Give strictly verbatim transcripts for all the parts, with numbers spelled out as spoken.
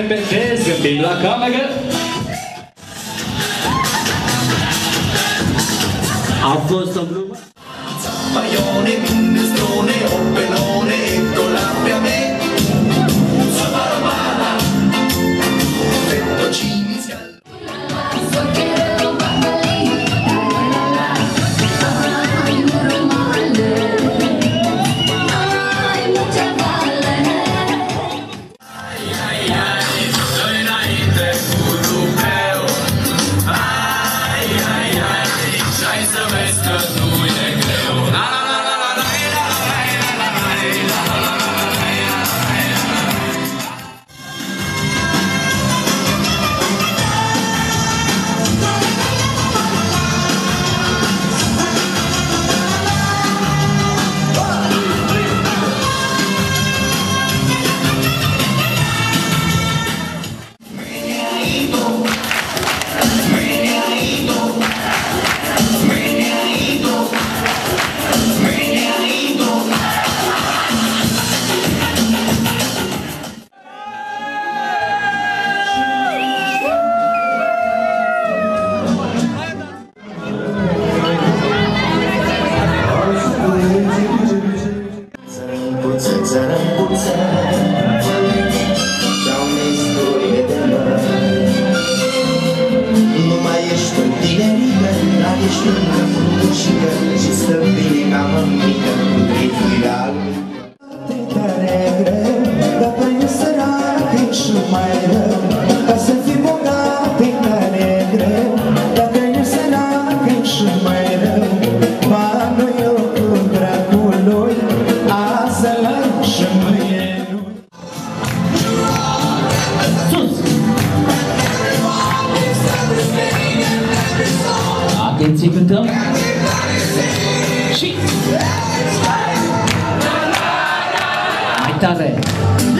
repetez, gândim la cameră. A fost o glumă. Atenție, cântăm! Și... mai tare! Și...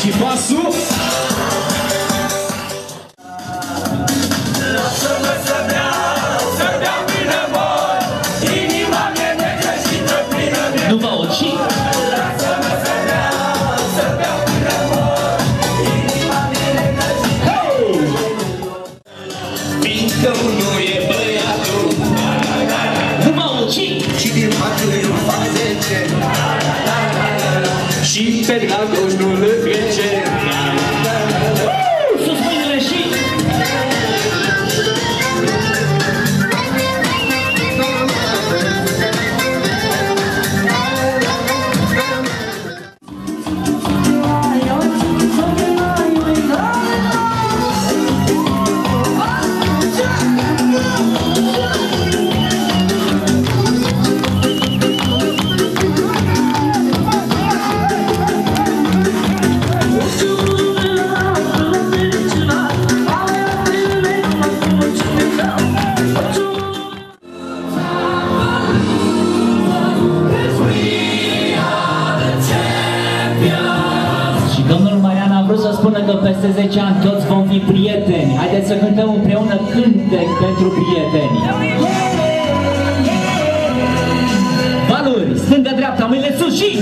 și pasul! că unul e băiatul. Nu mă uci! Și din patru eu fac zece. Și pe Dragoș nu-l plece. Sus mâinile și... Peste zece ani toți vom fi prieteni. Haideți să cântăm împreună cântec pentru prieteni. Valuri, stânga-dreapta, mâinile sus și...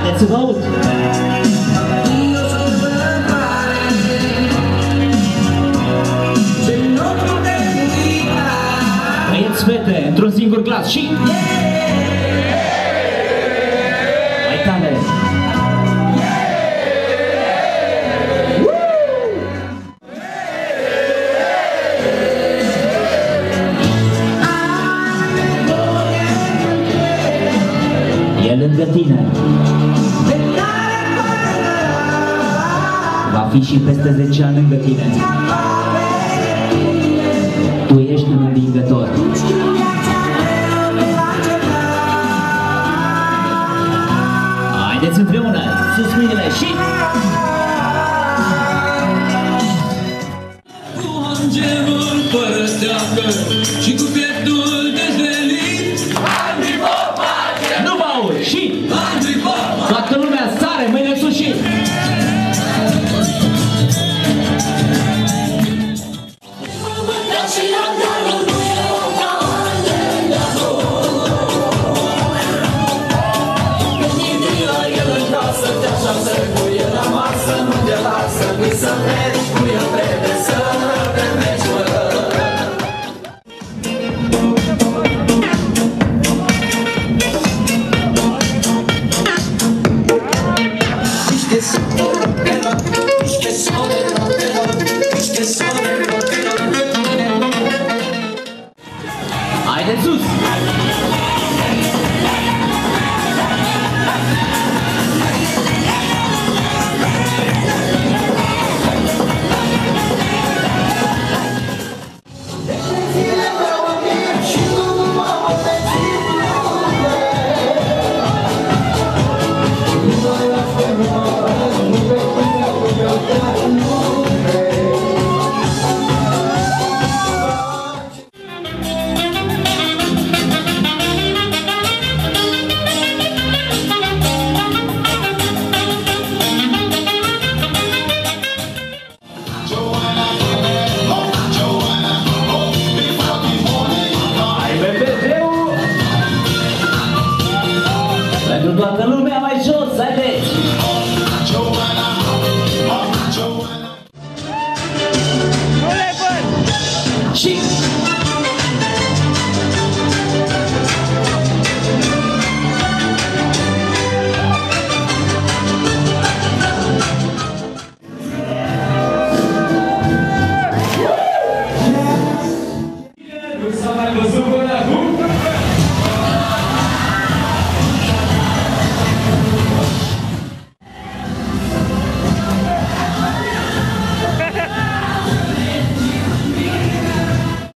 Haideți să vă aud! Într-un singur glas și... Mai tare! E lângă tine! Va fi și peste zece ani lângă tine! Tu ești un învingător! Haideți împreună, sus mâinile și... Cu îngerul fără steagă și cu pieptul dezvelit, nu mă aud, și... Toată lumea sare, mâinile sus și... Haideți sus! Să mai văzut până acum?